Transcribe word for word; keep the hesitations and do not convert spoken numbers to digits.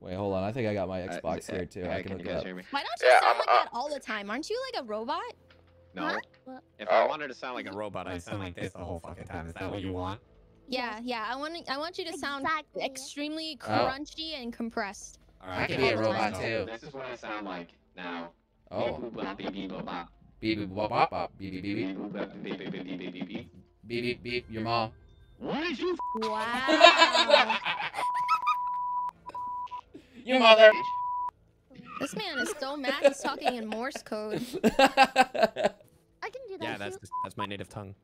Wait, hold on. I think I got my Xbox uh, here too. Uh, I can, can look it up. Why don't you yeah, sound I'm, like uh, that all the time? Aren't you like a robot? No. Huh? If oh. I wanted to sound like a robot, I'd sound like this the whole fucking time. Is that what you want? Yeah, yeah. I want I want you to sound exactly. extremely crunchy oh. and compressed. All right, I can be a robot too. This is what I sound like now. Oh. Beep bop bop beep beep beep beep beep your mom. What did you? Wow. Your mother. This man is so mad. He's talking in Morse code. I can do that. Yeah, that's that's my native tongue.